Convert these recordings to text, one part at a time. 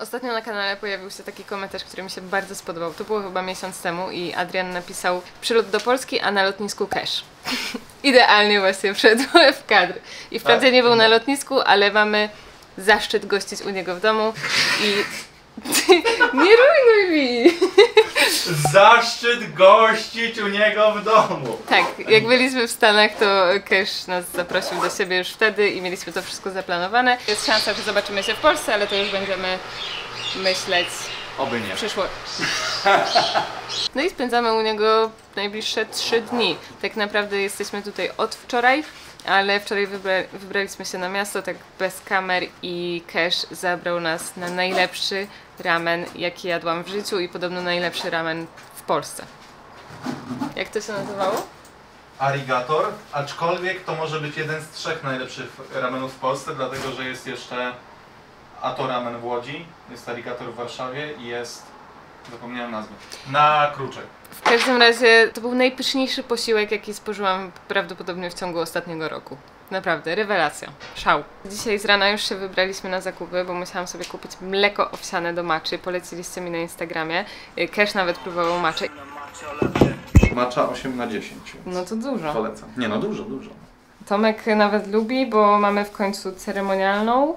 Ostatnio na kanale pojawił się taki komentarz, który mi się bardzo spodobał. To było chyba miesiąc temu i Adrian napisał: przylot do Polski, a na lotnisku Cash. Idealnie właśnie wszedłem w kadr. I wprawdzie nie był na lotnisku, ale mamy zaszczyt gościć u niego w domu i... nie rujnuj mi! Zaszczyt gościć u niego w domu! Tak, jak byliśmy w Stanach, to Cash nas zaprosił do siebie już wtedy i mieliśmy to wszystko zaplanowane. Jest szansa, że zobaczymy się w Polsce, ale to już będziemy myśleć... Oby nie. Przyszło. No i spędzamy u niego najbliższe 3 dni. Tak naprawdę jesteśmy tutaj od wczoraj, ale wczoraj wybraliśmy się na miasto, tak bez kamer, i Cash zabrał nas na najlepszy ramen, jaki jadłam w życiu, i podobno najlepszy ramen w Polsce. Jak to się nazywało? Arigator, aczkolwiek to może być jeden z 3 najlepszych ramenów w Polsce, dlatego że jest jeszcze A to Ramen w Łodzi, jest Arigator w Warszawie i jest... zapomniałem nazwę. Na Kruczek. W każdym razie to był najpyszniejszy posiłek, jaki spożyłam prawdopodobnie w ciągu ostatniego roku. Naprawdę, rewelacja. Szał. Dzisiaj z rana już się wybraliśmy na zakupy, bo musiałam sobie kupić mleko owsiane do matczy. Poleciliście mi na Instagramie. Cash nawet próbował matchę. Matcha 8/10. No to dużo. Polecam. Nie no, dużo, dużo. Tomek nawet lubi, bo mamy w końcu ceremonialną.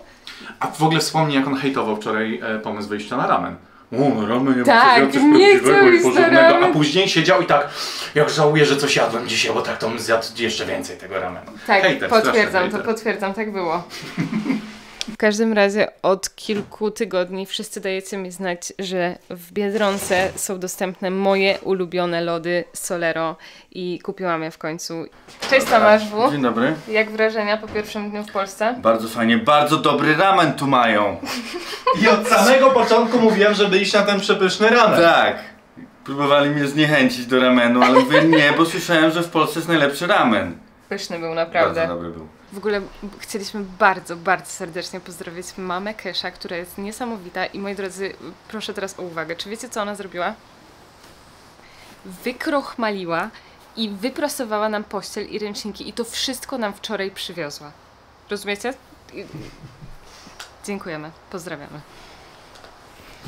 A w ogóle wspomnij, jak on hejtował wczoraj pomysł wyjścia na ramen. O, ramen, ja tak, coś prawdziwego i porządnego. A później siedział i tak, jak żałuję, że coś jadłem dzisiaj, bo tak to bym zjadł jeszcze więcej tego ramenu. Tak, hejter, potwierdzam, to potwierdzam, tak było. W każdym razie od kilku tygodni wszyscy dajecie mi znać, że w Biedronce są dostępne moje ulubione lody Solero i kupiłam je w końcu. Cześć Tomasz W. Dzień dobry. Jak wrażenia po pierwszym dniu w Polsce? Bardzo fajnie, bardzo dobry ramen tu mają. I od samego początku mówiłem, żeby iść na ten przepyszny ramen. Tak. Próbowali mnie zniechęcić do ramenu, ale mówię nie, bo słyszałem, że w Polsce jest najlepszy ramen. Pyszny był naprawdę. Bardzo dobry był. W ogóle chcieliśmy bardzo, bardzo serdecznie pozdrowić mamę Casha, która jest niesamowita i moi drodzy, proszę teraz o uwagę. Czy wiecie, co ona zrobiła? Wykrochmaliła i wyprasowała nam pościel i ręczniki i to wszystko nam wczoraj przywiozła. Rozumiecie? Dziękujemy, pozdrawiamy.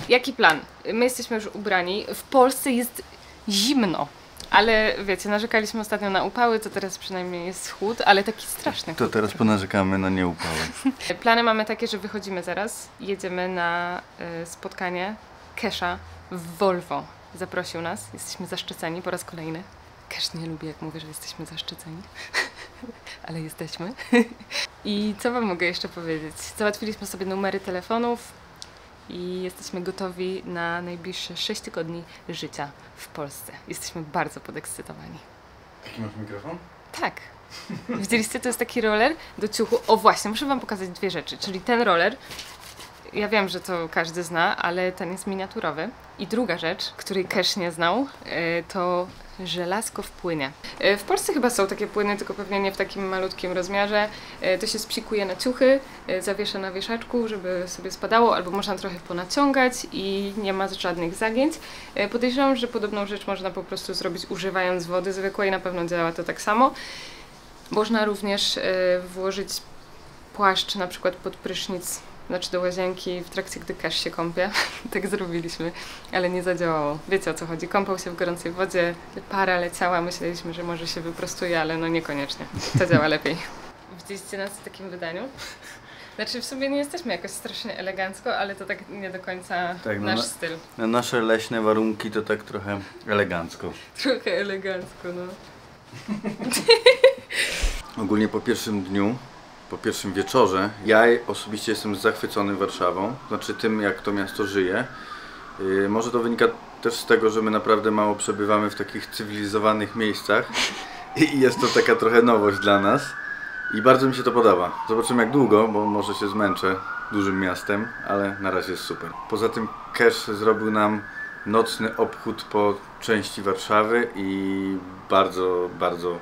Jaki plan? My jesteśmy już ubrani. W Polsce jest zimno. Ale wiecie, narzekaliśmy ostatnio na upały, to teraz przynajmniej jest chłód, ale taki straszny. To teraz ponarzekamy na nieupały. Plany mamy takie, że wychodzimy zaraz, jedziemy na spotkanie Casha w Volvo. Zaprosił nas, jesteśmy zaszczyceni po raz kolejny. Cash nie lubi, jak mówię, że jesteśmy zaszczyceni, ale jesteśmy. I co wam mogę jeszcze powiedzieć? Załatwiliśmy sobie numery telefonów. I jesteśmy gotowi na najbliższe 6 tygodni życia w Polsce. Jesteśmy bardzo podekscytowani. Jaki masz mikrofon? Tak. Widzieliście, to jest taki roller do ciuchu. O właśnie, muszę wam pokazać 2 rzeczy. Czyli ten roller, ja wiem, że to każdy zna, ale ten jest miniaturowy. I druga rzecz, której Cash nie znał, to żelazko w płynie. W Polsce chyba są takie płyny, tylko pewnie nie w takim malutkim rozmiarze. To się spsikuje na ciuchy, zawiesza na wieszaczku, żeby sobie spadało, albo można trochę ponaciągać i nie ma żadnych zagięć. Podejrzewam, że podobną rzecz można po prostu zrobić używając wody zwykłej, na pewno działa to tak samo. Można również włożyć płaszcz na przykład pod prysznic, znaczy do łazienki, w trakcie gdy Cash się kąpie. Tak zrobiliśmy, ale nie zadziałało. Wiecie, o co chodzi, kąpał się w gorącej wodzie, para leciała, myśleliśmy, że może się wyprostuje, ale no niekoniecznie, to działa lepiej. Widzieliście nas w takim wydaniu? Znaczy w sumie nie jesteśmy jakoś strasznie elegancko, ale to tak nie do końca tak, nasz styl. Na nasze leśne warunki to tak trochę elegancko. Trochę elegancko, no. Ogólnie po pierwszym dniu, po pierwszym wieczorze, ja osobiście jestem zachwycony Warszawą, znaczy tym, jak to miasto żyje. Może to wynika też z tego, że my naprawdę mało przebywamy w takich cywilizowanych miejscach i jest to taka trochę nowość dla nas i bardzo mi się to podoba. Zobaczymy jak długo, bo może się zmęczę dużym miastem, ale na razie jest super. Poza tym Cash zrobił nam nocny obchód po części Warszawy i bardzo, bardzo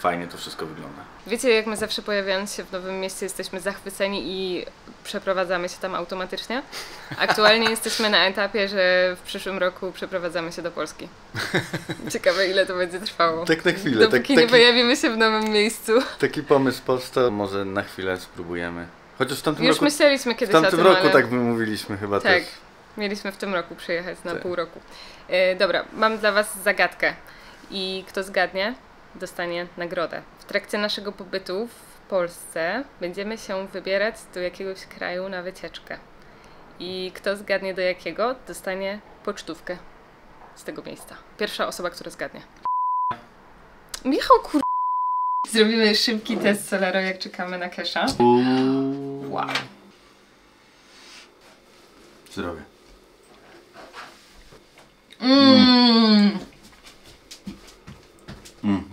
fajnie to wszystko wygląda. Wiecie, jak my zawsze pojawiając się w nowym mieście jesteśmy zachwyceni i przeprowadzamy się tam automatycznie? Aktualnie jesteśmy na etapie, że w przyszłym roku przeprowadzamy się do Polski. Ciekawe, ile to będzie trwało. Tak na chwilę. Dopóki nie pojawimy się w nowym miejscu. Taki pomysł powstał. Może na chwilę spróbujemy Chociaż w tamtym roku... Już myśleliśmy kiedyś o tym, w tamtym roku tak mówiliśmy chyba tak, też. Tak, mieliśmy w tym roku przyjechać na pół roku. Dobra, mam dla was zagadkę. I kto zgadnie, dostanie nagrodę. W trakcie naszego pobytu w Polsce będziemy się wybierać do jakiegoś kraju na wycieczkę. I kto zgadnie do jakiego, dostanie pocztówkę z tego miejsca. Pierwsza osoba, która zgadnie. Michał, kur... Zrobimy szybki test Solero, jak czekamy na Casha. Wow. Zdrowie.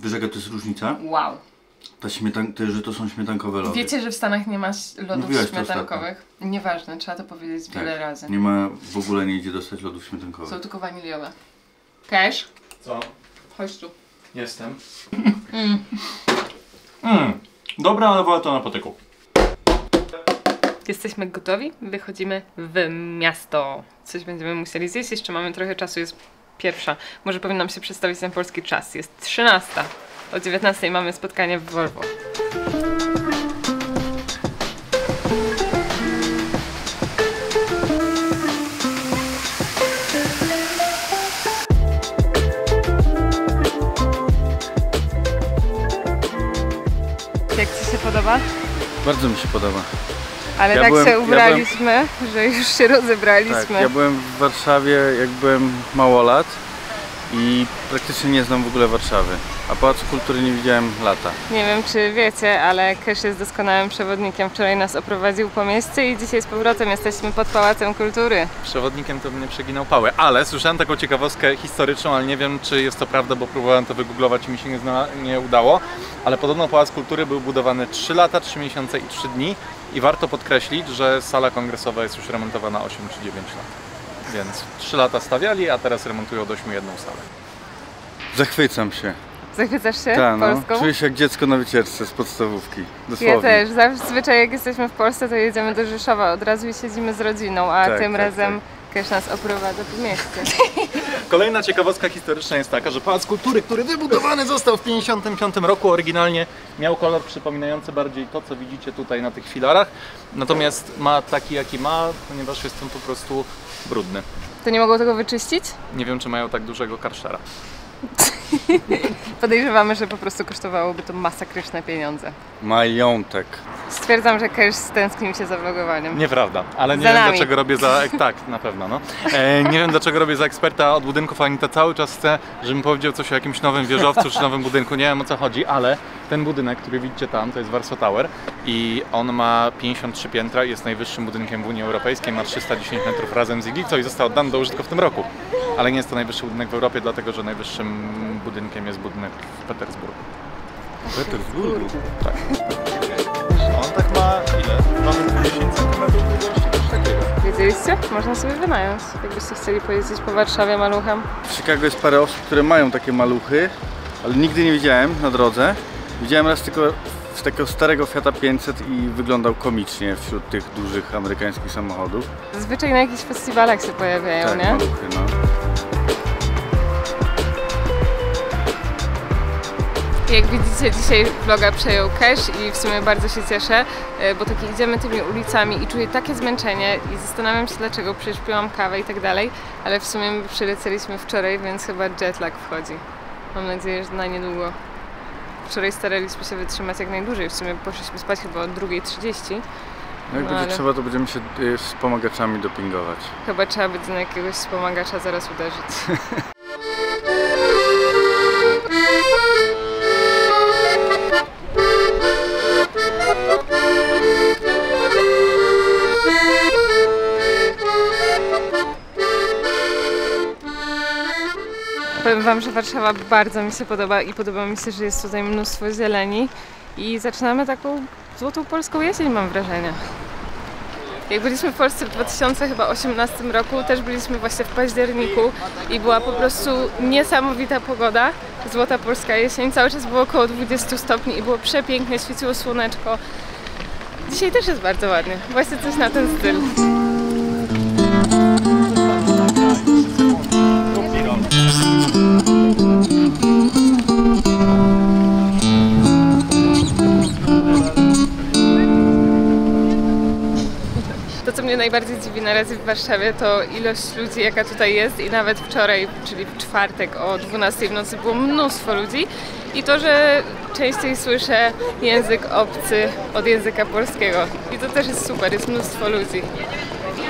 Wiesz, jaka to jest różnica? Wow. Ta że to są śmietankowe lody. Wiecie, że w Stanach nie ma lodów śmietankowych? Nieważne, trzeba to powiedzieć wiele razy. Nie ma, w ogóle nie idzie dostać lodów śmietankowych. Są tylko waniliowe. Cash? Co? Chodź tu. Jestem. Dobra, ale woła to na patyku. Jesteśmy gotowi, wychodzimy w miasto. Coś będziemy musieli zjeść, jeszcze mamy trochę czasu, jest pierwsza. Może powinnam się przedstawić ten polski czas. Jest 13. O 19 mamy spotkanie w Volvo. Jak ci się podoba? Bardzo mi się podoba. Ale tak się ubraliśmy, że już się rozebraliśmy. Tak, ja byłem w Warszawie, jak byłem mało lat i praktycznie nie znam w ogóle Warszawy. A Pałacu Kultury nie widziałem lata. Nie wiem, czy wiecie, ale Cash jest doskonałym przewodnikiem. Wczoraj nas oprowadził po mieście i dzisiaj z powrotem jesteśmy pod Pałacem Kultury. Przewodnikiem to mnie przeginał pałę, ale słyszałem taką ciekawostkę historyczną, ale nie wiem, czy jest to prawda, bo próbowałem to wygooglować i mi się nie udało. Ale podobno Pałac Kultury był budowany 3 lata, 3 miesiące i 3 dni. I warto podkreślić, że sala kongresowa jest już remontowana 8 czy 9 lat. Więc 3 lata stawiali, a teraz remontują od 8 jedną salę. Zachwycam się. Zachwycasz się Polską? Czuję się jak dziecko na wycieczce z podstawówki. Dosłownie. Ja też. Zazwyczaj jak jesteśmy w Polsce, to jedziemy do Rzeszowa od razu i siedzimy z rodziną, a tym razem Cash nas oprowadza po mieście. Kolejna ciekawostka historyczna jest taka, że Pałac Kultury, który wybudowany został w 1955 roku, oryginalnie miał kolor przypominający bardziej to, co widzicie tutaj na tych filarach. Natomiast ma taki, jaki ma, ponieważ jest on po prostu brudny. To nie mogą tego wyczyścić? Nie wiem, czy mają tak dużego karszera. Podejrzewamy, że po prostu kosztowałoby to masakryczne pieniądze. Majątek. Stwierdzam, że Cash stęsknił się za vlogowaniem. Nieprawda, ale nie wiem, dlaczego robię za... Tak, na pewno, no. Nie wiem, dlaczego robię za eksperta od budynków, Anita cały czas chce, żebym powiedział coś o jakimś nowym wieżowcu czy nowym budynku. Nie wiem, o co chodzi, ale ten budynek, który widzicie tam, to jest Varso Tower i on ma 53 piętra, jest najwyższym budynkiem w Unii Europejskiej, ma 310 metrów razem z iglicą i został oddany do użytku w tym roku. Ale nie jest to najwyższy budynek w Europie, dlatego że najwyższym budynkiem jest budynek w Petersburgu. W Petersburgu? Tak. On tak ma ile? 10 cm długości, coś takiego. Wiedzieliście? Można sobie wynająć, jakbyście chcieli pojeździć po Warszawie maluchem. W Chicago jest parę osób, które mają takie maluchy, ale nigdy nie widziałem na drodze. Widziałem raz tylko z takiego starego Fiata 500 i wyglądał komicznie wśród tych dużych amerykańskich samochodów. Zazwyczaj na jakichś festiwalach się pojawiają, tak, nie? Maluchy, no. Jak widzicie, dzisiaj vloga przejął Cash i w sumie bardzo się cieszę, bo tak idziemy tymi ulicami i czuję takie zmęczenie i zastanawiam się, dlaczego przecież piłam kawę i tak dalej, ale w sumie przyleciliśmy wczoraj, więc chyba jetlag wchodzi. Mam nadzieję, że na niedługo. Wczoraj staraliśmy się wytrzymać jak najdłużej, w sumie poszliśmy spać chyba o 2:30. No jak będzie trzeba, to będziemy się wspomagaczami dopingować. Chyba trzeba będzie na jakiegoś wspomagacza zaraz uderzyć. Powiem wam, że Warszawa bardzo mi się podoba i podoba mi się, że jest tutaj mnóstwo zieleni i zaczynamy taką złotą polską jesień, mam wrażenie. Jak byliśmy w Polsce w 2018 roku, też byliśmy właśnie w październiku i była po prostu niesamowita pogoda, złota polska jesień, cały czas było około 20 stopni i było przepięknie, świeciło słoneczko. Dzisiaj też jest bardzo ładnie, właśnie coś na ten styl. najbardziej dziwi na razie w Warszawie, to ilość ludzi, jaka tutaj jest, i nawet wczoraj, czyli w czwartek o 12 w nocy było mnóstwo ludzi, i to, że częściej słyszę język obcy od języka polskiego, i to też jest super, jest mnóstwo ludzi.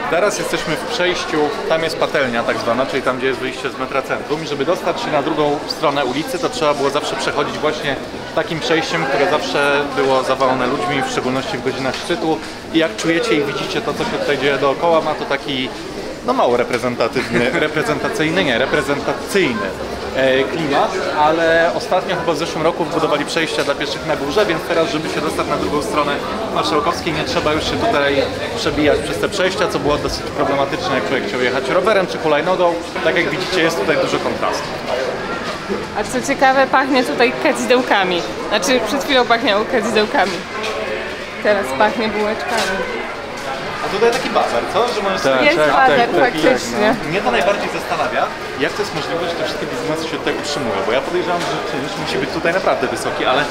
Teraz jesteśmy w przejściu, tam jest patelnia tak zwana, czyli tam, gdzie jest wyjście z metra centrum, i żeby dostać się na drugą stronę ulicy, to trzeba było zawsze przechodzić właśnie takim przejściem, które zawsze było zawalone ludźmi, w szczególności w godzinach szczytu. I jak czujecie i widzicie to, co się tutaj dzieje dookoła, ma to taki, no, mało reprezentacyjny klimat, ale ostatnio, chyba w zeszłym roku, wbudowali przejścia dla pieszych na górze, więc teraz, żeby się dostać na drugą stronę Marszałkowskiej, nie trzeba już się tutaj przebijać przez te przejścia, co było dosyć problematyczne, jak człowiek chciał jechać rowerem czy hulajnogą. Tak jak widzicie, jest tutaj dużo kontrastu. A co ciekawe, pachnie tutaj kadzidełkami. Znaczy, przed chwilą pachniało kadzidełkami. Teraz pachnie bułeczkami. A tutaj taki bazar, co? Że możesz tak, jest bazar, faktycznie. Tak, mnie to najbardziej zastanawia, jak to jest możliwe, że te wszystkie biznesy się tutaj utrzymują, bo ja podejrzewam, że czynnik musi być tutaj naprawdę wysoki, ale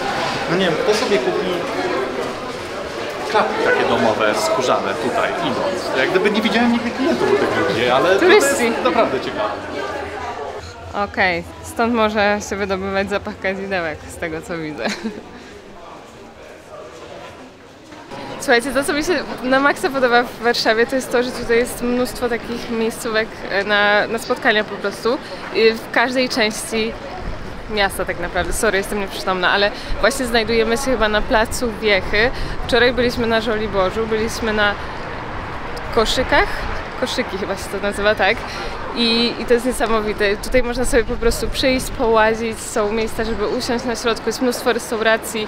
no nie wiem, kto sobie kupi klapki takie domowe, skórzane tutaj idąc. Jak gdyby nie widziałem nigdy klientów u tych ludzi, ale to jest naprawdę ciekawe. Okej, stąd może się wydobywać zapach kadzidełek, z tego co widzę. Słuchajcie, to co mi się na maksa podoba w Warszawie, to jest to, że tutaj jest mnóstwo takich miejscówek na spotkania po prostu. W każdej części miasta tak naprawdę, sorry, jestem nieprzytomna, ale właśnie znajdujemy się chyba na Placu Wiechy. Wczoraj byliśmy na Żoliborzu, byliśmy na Koszykach, Koszyki chyba się to nazywa, tak? I to jest niesamowite. Tutaj można sobie po prostu przyjść, połazić, są miejsca, żeby usiąść na środku, jest mnóstwo restauracji,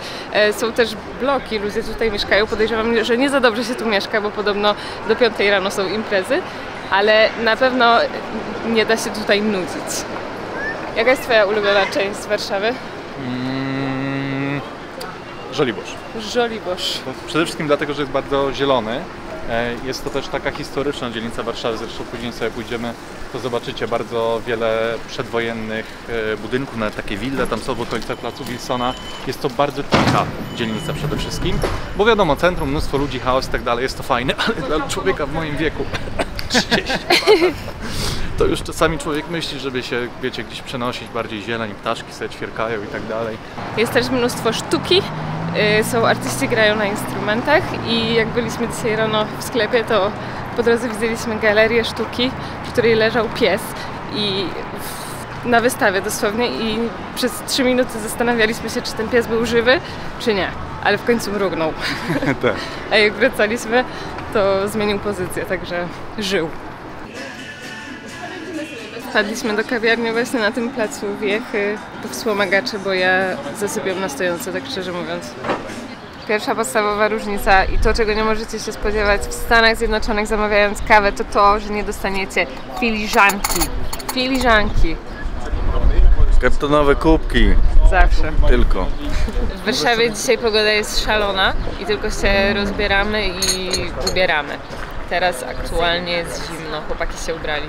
są też bloki, ludzie tutaj mieszkają. Podejrzewam, że nie za dobrze się tu mieszka, bo podobno do 5 rano są imprezy, ale na pewno nie da się tutaj nudzić. Jaka jest twoja ulubiona część Warszawy? Żoliborz. Żoliborz. Przede wszystkim dlatego, że jest bardzo zielony. Jest to też taka historyczna dzielnica Warszawy, zresztą później sobie pójdziemy, to zobaczycie bardzo wiele przedwojennych budynków, nawet takie wille tam są w okolicach Placu Wilsona. Jest to bardzo cicha dzielnica przede wszystkim, bo wiadomo, centrum, mnóstwo ludzi, chaos i tak dalej, jest to fajne, ale dla człowieka w moim wieku 30 to już czasami człowiek myśli, żeby się, wiecie, gdzieś przenosić, bardziej zieleń, ptaszki sobie ćwierkają i tak dalej. Jest też mnóstwo sztuki. Są artyści, grają na instrumentach, i jak byliśmy dzisiaj rano w sklepie, to po drodze widzieliśmy galerię sztuki, w której leżał pies i na wystawie dosłownie, i przez 3 minuty zastanawialiśmy się, czy ten pies był żywy, czy nie, ale w końcu mrugnął. Tak. A jak wracaliśmy, to zmienił pozycję, także żył. Wpadliśmy do kawiarni właśnie na tym Placu Wiechy. To wspomagacze, bo ja zasypiam na stojąco, tak szczerze mówiąc. Pierwsza podstawowa różnica, i to, czego nie możecie się spodziewać w Stanach Zjednoczonych, zamawiając kawę, to to, że nie dostaniecie filiżanki. Filiżanki. Kartonowe kubki. Zawsze. Tylko. W Warszawie dzisiaj pogoda jest szalona i tylko się rozbieramy i ubieramy. Teraz aktualnie jest zimno, chłopaki się ubrali.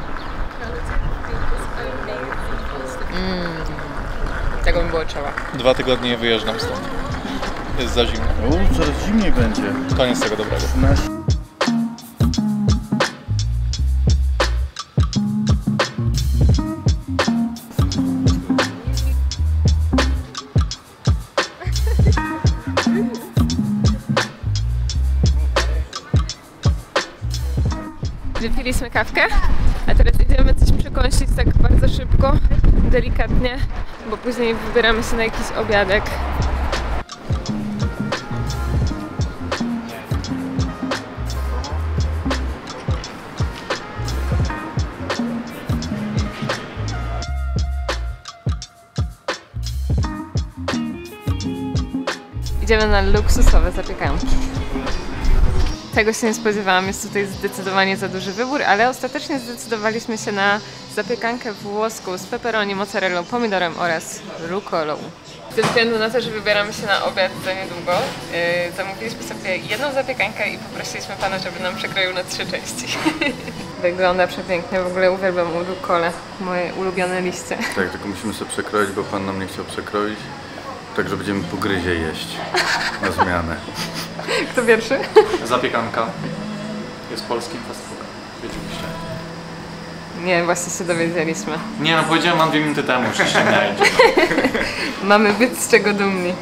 Tego mi było trzeba. 2 tygodnie wyjeżdżam stąd. Jest za zimno. Coraz zimniej będzie. Koniec tego dobrego. Wypiliśmy kawkę, a teraz idziemy coś przekąsić tak bardzo szybko, delikatnie, bo później wybieramy się na jakiś obiadek. Idziemy na luksusowe zapiekanki. Tego się nie spodziewałam, jest tutaj zdecydowanie za duży wybór, ale ostatecznie zdecydowaliśmy się na zapiekankę włoską z pepperoni, mozzarellą, pomidorem oraz rukolą. Ze względu na to, że wybieramy się na obiad za niedługo, zamówiliśmy sobie jedną zapiekankę i poprosiliśmy pana, żeby nam przekroił na 3 części. Wygląda przepięknie, w ogóle uwielbiam rukolę, moje ulubione liście. Tak, tylko musimy sobie przekroić, bo pan nam nie chciał przekroić, także będziemy po gryzie jeść na zmianę. Kto pierwszy? Zapiekanka. jest polskim fast foodem. Wiedzieliście? Nie, właśnie się dowiedzieliśmy. Nie no, powiedziałem wam 2 minuty temu, że się znajdzie. No. Mamy być z czego dumni.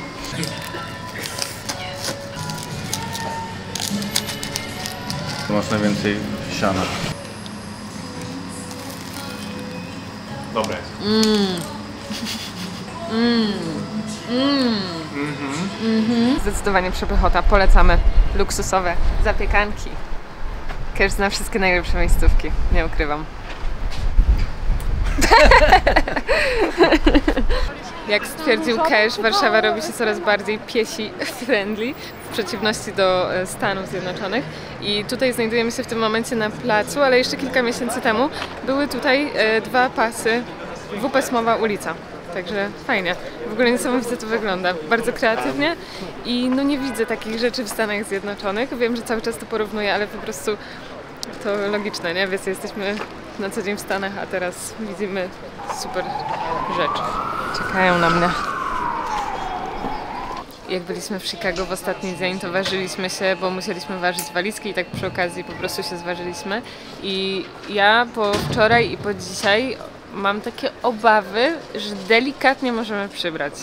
Tu masz najwięcej siana. Dobre jest. Zdecydowanie przepychota, polecamy luksusowe zapiekanki. Cash zna wszystkie najlepsze miejscówki, nie ukrywam. Jak stwierdził Cash, Warszawa robi się coraz bardziej piesi-friendly w przeciwności do Stanów Zjednoczonych. I tutaj znajdujemy się w tym momencie na placu, ale jeszcze kilka miesięcy temu były tutaj 2 pasy, dwupasmowa ulica. Także fajnie. W ogóle niesamowicie to wygląda. Bardzo kreatywnie i no nie widzę takich rzeczy w Stanach Zjednoczonych. Wiem, że cały czas to porównuję, ale po prostu to logiczne, nie? Wiecie, jesteśmy na co dzień w Stanach, a teraz widzimy super rzeczy. Czekają na mnie. Jak byliśmy w Chicago w ostatni dzień, to ważyliśmy się, bo musieliśmy ważyć walizki i tak przy okazji po prostu się zważyliśmy. I ja po wczoraj i po dzisiaj mam takie obawy, że delikatnie możemy przybrać.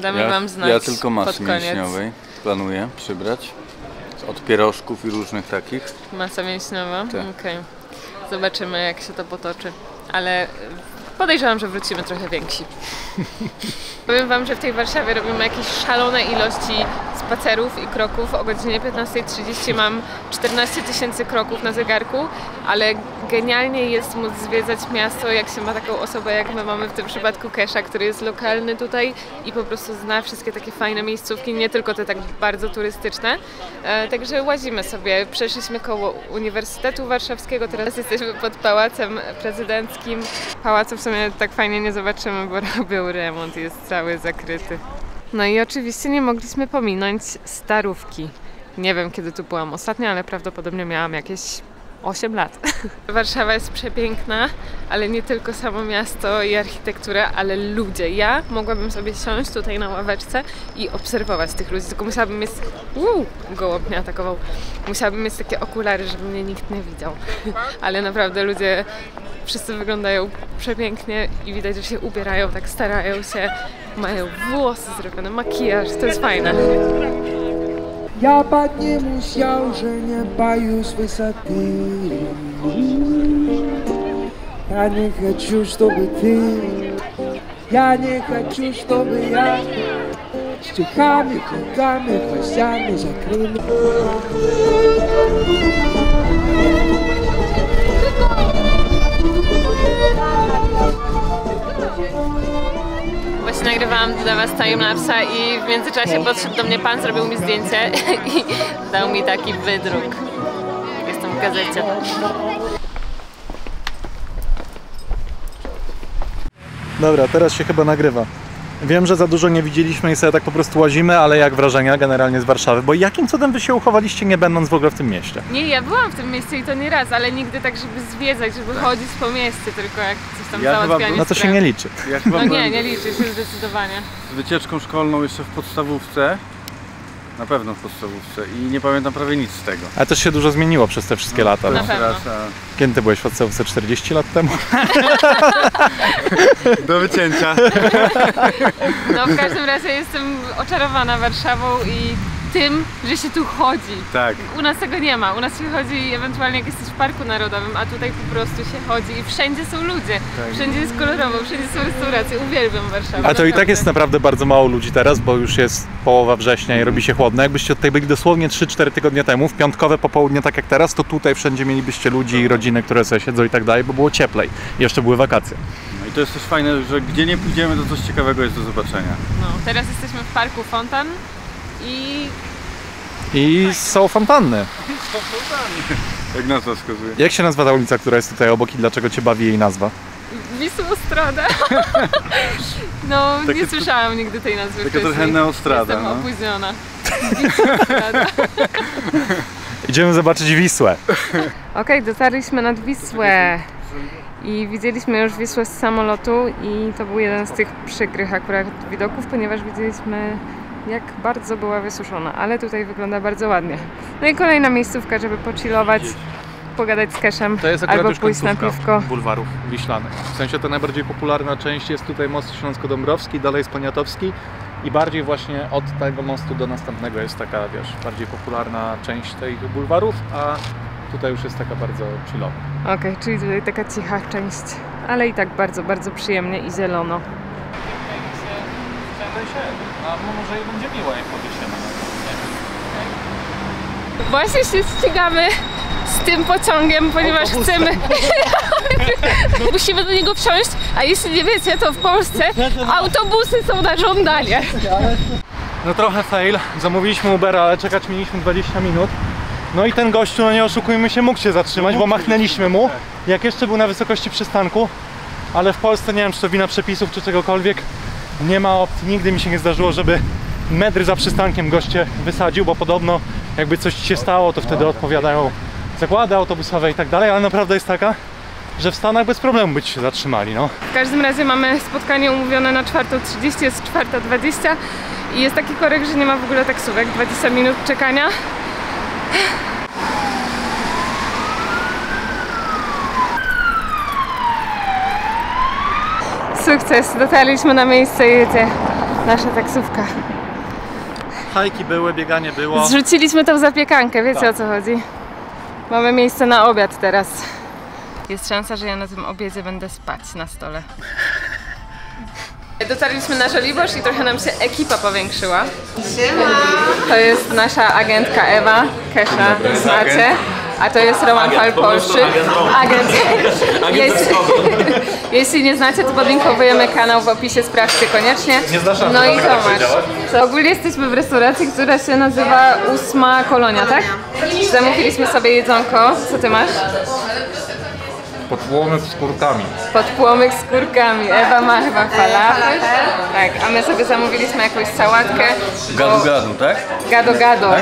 Damy wam znać. Ja tylko masy mięśniowej planuję przybrać. Od pierożków i różnych takich. Masa mięśniowa? Tak. Okej. Zobaczymy, jak się to potoczy. Ale podejrzewam, że wrócimy trochę więksi. Powiem wam, że w tej Warszawie robimy jakieś szalone ilości spacerów i kroków. O godzinie 15:30 mam 14 000 kroków na zegarku, ale genialnie jest móc zwiedzać miasto, jak się ma taką osobę, jak my mamy w tym przypadku Casha, który jest lokalny tutaj i po prostu zna wszystkie takie fajne miejscówki, nie tylko te tak bardzo turystyczne. Także łazimy sobie. Przeszliśmy koło Uniwersytetu Warszawskiego, teraz jesteśmy pod Pałacem Prezydenckim. Pałacu w sumie tak fajnie nie zobaczymy, bo robił remont i jest cały zakryty. No i oczywiście nie mogliśmy pominąć Starówki. Nie wiem, kiedy tu byłam ostatnio, ale prawdopodobnie miałam jakieś 8 lat. Warszawa jest przepiękna, ale nie tylko samo miasto i architektura, ale ludzie. Ja mogłabym sobie siąść tutaj na ławeczce i obserwować tych ludzi, tylko musiałabym mieć... Gołąb mnie atakował. Musiałabym mieć takie okulary, żeby mnie nikt nie widział. Ale naprawdę ludzie wszyscy wyglądają przepięknie i widać, że się ubierają, tak starają się, mają włosy zrobione, makijaż, to jest fajne. Ja bać nie musiał, że nie baju z wysady. Ja nie chcę, żeby ty. Ja nie chcę, żeby ja. Z ciuchami, kurkami, kwasiami zakryli. Właśnie nagrywałam dla was timelapsa i w międzyczasie podszedł do mnie pan, zrobił mi zdjęcie i dał mi taki wydruk. Jestem w gazecie. Dobra, teraz się chyba nagrywa. Wiem, że za dużo nie widzieliśmy i sobie tak po prostu łazimy, ale jak wrażenia generalnie z Warszawy? Bo jakim cudem wy się uchowaliście, nie będąc w ogóle w tym mieście? Nie, ja byłam w tym mieście i to nie raz, ale nigdy tak, żeby zwiedzać, żeby chodzić po mieście, tylko jak coś tam załatwianie. No to się nie liczy. Ja no nie liczy się zdecydowanie. Z wycieczką szkolną jeszcze w podstawówce. Na pewno w podstawówce i nie pamiętam prawie nic z tego. A też się dużo zmieniło przez te wszystkie lata. Na pewno. Kiedy ty byłeś w podstawówce? 40 lat temu? Do wycięcia. No w każdym razie jestem oczarowana Warszawą i tym, że się tu chodzi. Tak. U nas tego nie ma. U nas się chodzi ewentualnie jak jesteś w Parku Narodowym, a tutaj po prostu się chodzi i wszędzie są ludzie. Tak. Wszędzie jest kolorowo, wszędzie są restauracje. Uwielbiam Warszawę. A to naprawdę. I tak jest naprawdę bardzo mało ludzi teraz, bo już jest połowa września i robi się chłodno. Jakbyście tutaj byli dosłownie 3-4 tygodnie temu, w piątkowe popołudnie tak jak teraz, to tutaj wszędzie mielibyście ludzi i rodziny, które sobie siedzą i tak dalej, bo było cieplej. I jeszcze były wakacje. No i to jest też fajne, że gdzie nie pójdziemy, to coś ciekawego jest do zobaczenia. No, teraz jesteśmy w Parku Fontan. I są fontanny. Są fontanny. Jak nazwa wskazuje. Jak się nazywa ta ulica, która jest tutaj obok i dlaczego cię bawi jej nazwa? Wisłostrada. No takie nie słyszałam nigdy tej nazwy. Taka trochę Neostrada. Jestem opóźniona. Wisłostrada. Idziemy zobaczyć Wisłę. Okej, dotarliśmy nad Wisłę. I widzieliśmy już Wisłę z samolotu i to był jeden z tych przykrych akurat widoków, ponieważ widzieliśmy jak bardzo była wysuszona, ale tutaj wygląda bardzo ładnie. No i kolejna miejscówka, żeby pochillować pogadać z Cashem, to jest albo pójść na piwko. Bulwarów Wiślanych. W sensie to najbardziej popularna część jest tutaj most Śląsko-Dąbrowski, dalej jest Poniatowski i bardziej właśnie od tego mostu do następnego jest taka, wiesz, bardziej popularna część tych bulwarów, a tutaj już jest taka bardzo chillowa. Okej, czyli tutaj taka cicha część, ale i tak bardzo, bardzo przyjemnie i zielono. Albo może i będzie miła, jak podejdziemy. Właśnie się ścigamy z tym pociągiem, ponieważ chcemy... Musimy do niego wsiąść, a jeśli nie wiecie, to w Polsce autobusy są na żądanie. No trochę fail. Zamówiliśmy Ubera, ale czekać mieliśmy 20 minut. No i ten gościu, no nie oszukujmy się, mógł się zatrzymać, bo machnęliśmy mu, jak jeszcze był na wysokości przystanku. Ale w Polsce, nie wiem, czy to wina przepisów, czy czegokolwiek, nie ma opcji, nigdy mi się nie zdarzyło, żeby metry za przystankiem goście wysadził, bo podobno jakby coś ci się stało, to wtedy odpowiadają zakłady autobusowe i tak dalej, ale naprawdę jest taka, że w Stanach bez problemu by ci się zatrzymali, no. W każdym razie mamy spotkanie umówione na 4:30, jest 4:20 i jest taki korek, że nie ma w ogóle taksówek, 20 minut czekania. Sukces! Dotarliśmy na miejsce i jedzie nasza taksówka. Hajki były, bieganie było. Zrzuciliśmy tą zapiekankę, wiecie o co chodzi. Mamy miejsce na obiad teraz. Jest szansa, że ja na tym obiedzie będę spać na stole. Dotarliśmy na Żoliborz i trochę nam się ekipa powiększyła. Siema. To jest nasza agentka Ewa, Kesha, znacie. A to jest Roman Polszy. Jeśli nie znacie, to podlinkowujemy kanał w opisie, sprawdźcie koniecznie. No i Tomasz. Ogólnie jesteśmy w restauracji, która się nazywa 8 Kolonia, tak? Zamówiliśmy sobie jedzonko. Co ty masz? Podpłomyk z kurkami. Podpłomyk z kurkami. Ewa ma chyba falafel. Tak, a my sobie zamówiliśmy jakąś sałatkę. Gado-gado, tak? Gado-gado.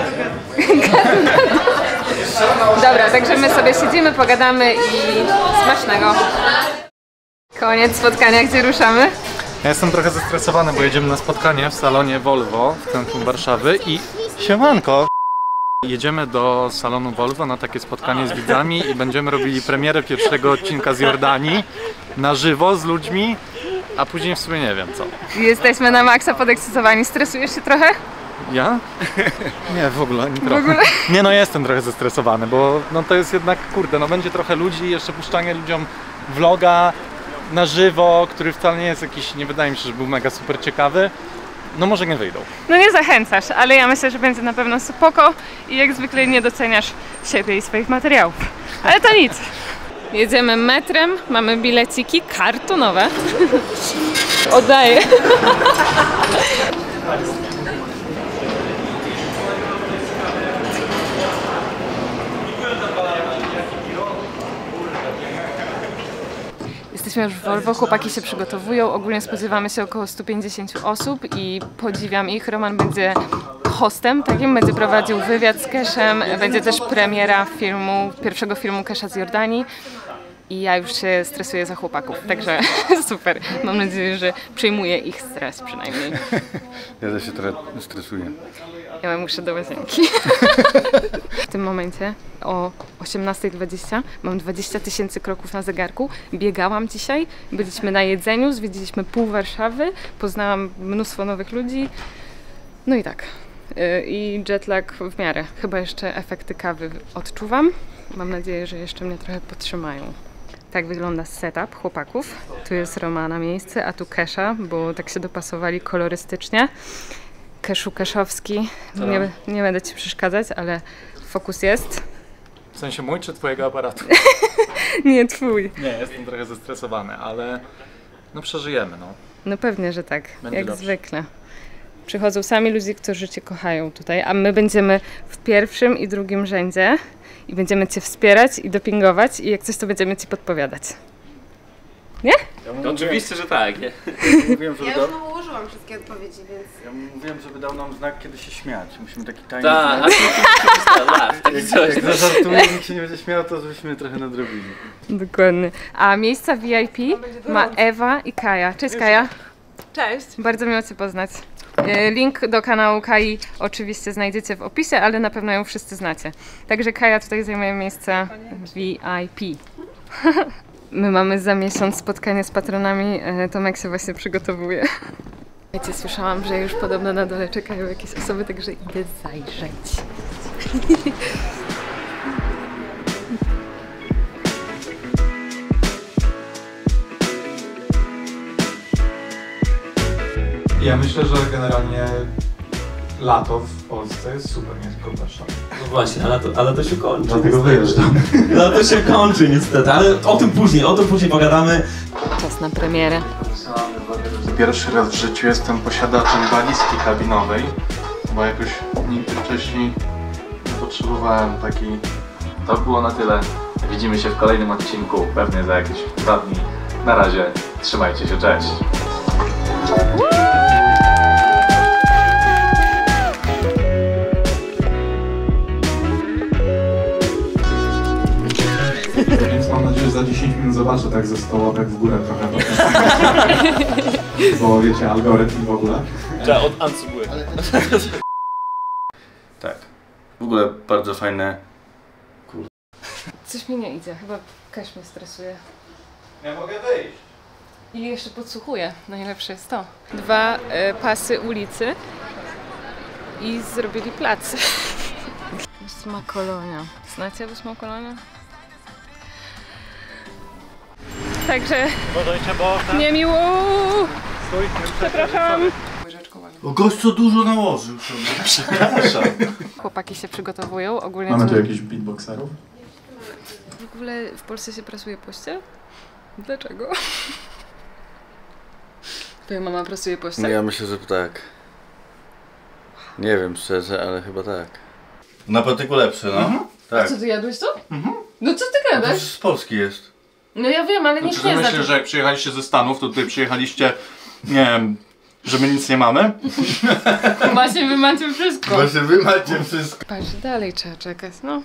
Dobra, także my sobie siedzimy, pogadamy i smacznego. Koniec spotkania, gdzie ruszamy? Ja jestem trochę zestresowany, bo jedziemy na spotkanie w salonie Volvo w centrum Warszawy i siemanko! Jedziemy do salonu Volvo na takie spotkanie z widzami i będziemy robili premierę pierwszego odcinka z Jordanii na żywo z ludźmi, a później w sumie nie wiem co. Jesteśmy na maksa podekscytowani. Stresujesz się trochę? Ja? Nie, w ogóle, nie trochę. W ogóle? Nie, no jestem trochę zestresowany, bo no to jest jednak, kurde, no będzie trochę ludzi, jeszcze puszczanie ludziom vloga na żywo, który wcale nie jest jakiś, nie wydaje mi się, że był mega super ciekawy. No może nie wyjdą. No nie zachęcasz, ale ja myślę, że będzie na pewno spoko i jak zwykle nie doceniasz siebie i swoich materiałów. Ale to nic. Jedziemy metrem, mamy bileciki kartonowe. Oddaję. Jesteśmy już w Volvo, chłopaki się przygotowują, ogólnie spodziewamy się około 150 osób i podziwiam ich. Roman będzie hostem takim, będzie prowadził wywiad z Cashem, będzie też premiera filmu, pierwszego filmu Casha z Jordanii i ja już się stresuję za chłopaków, także super. Mam nadzieję, że przyjmuję ich stres przynajmniej. Ja też się trochę stresuję. Ja muszę do łazienki. W tym momencie o 18:20 mam 20 000 kroków na zegarku. Biegałam dzisiaj, byliśmy na jedzeniu, zwiedziliśmy pół Warszawy, poznałam mnóstwo nowych ludzi. No i tak. I jetlag w miarę. Chyba jeszcze efekty kawy odczuwam. Mam nadzieję, że jeszcze mnie trochę podtrzymają. Tak wygląda setup chłopaków. Tu jest Romana miejsce, a tu Casha, bo tak się dopasowali kolorystycznie. Cashu Cashowski, nie będę ci przeszkadzać, ale fokus jest. W sensie mój czy twojego aparatu? Nie, twój. Nie, jestem trochę zestresowany, ale no przeżyjemy, no. No pewnie, że tak, będzie jak dobrze. Zwykle. Przychodzą sami ludzie, którzy cię kochają tutaj, a my będziemy w pierwszym i drugim rzędzie i będziemy cię wspierać i dopingować i jak coś, to będziemy ci podpowiadać. Nie? Ja mówię, oczywiście, że tak. Nie? Ja już mu ułożyłam wszystkie odpowiedzi, więc... Ja mówiłem, żeby dał nam znak, kiedy się śmiać. Musimy taki tajny znak. Jak zażartujemy, nikt się nie będzie śmiał, to żebyśmy trochę nadrobili. Dokładnie. A miejsca VIP ma Ewa i Kaja. Cześć Kaja. Cześć. Bardzo miło Cię poznać. Link do kanału Kai oczywiście znajdziecie w opisie, ale na pewno ją wszyscy znacie. Także Kaja tutaj zajmuje miejsce VIP. My mamy za miesiąc spotkanie z patronami, Tomek się właśnie przygotowuje. Wiecie, słyszałam, że już podobno na dole czekają jakieś osoby, także idę zajrzeć. Ja myślę, że generalnie lato w Polsce jest super, nie tylko w Warszawie. No właśnie, ale to się kończy. Dlatego wyjeżdżam. Lato się kończy niestety, ale o tym później pogadamy. Czas na premierę. Pierwszy raz w życiu jestem posiadaczem walizki kabinowej, bo jakoś nigdy wcześniej nie potrzebowałem takiej. To było na tyle. Widzimy się w kolejnym odcinku, pewnie za jakieś 2 dni. Na razie, trzymajcie się, cześć! Więc mam nadzieję, że za 10 minut zobaczę tak ze stołowek w górę trochę. Bo wiecie, algorytm w ogóle. Trzeba od unsubuje. Tak. W ogóle bardzo fajne... Kurde. Coś mi nie idzie. Chyba Cash mnie stresuje. Nie mogę wyjść. I jeszcze podsłuchuję. Najlepsze jest to. 2 pasy ulicy i zrobili plac. 8. kolonia. Znacie 8. kolonię? Także niemiło. Przepraszam. O, gość co dużo nałożył sobie. Przepraszam. Chłopaki się przygotowują ogólnie. Mamy tu jakichś beatboxerów? W ogóle w Polsce się prasuje pościel? Dlaczego? Twoja mama prasuje pościel? Ja myślę, że tak. Nie wiem szczerze, ale chyba tak. Na patyku lepsze, no. Mhm. Tak. A co, ty jadłeś to? Mhm. No co ty gadasz? To z Polski jest. No ja wiem, ale nikt nie zna. Myślę, że jak przyjechaliście ze Stanów, to tutaj przyjechaliście, nie wiem, że my nic nie mamy. Właśnie wy macie wszystko. Patrz, dalej trzeba czekać, no.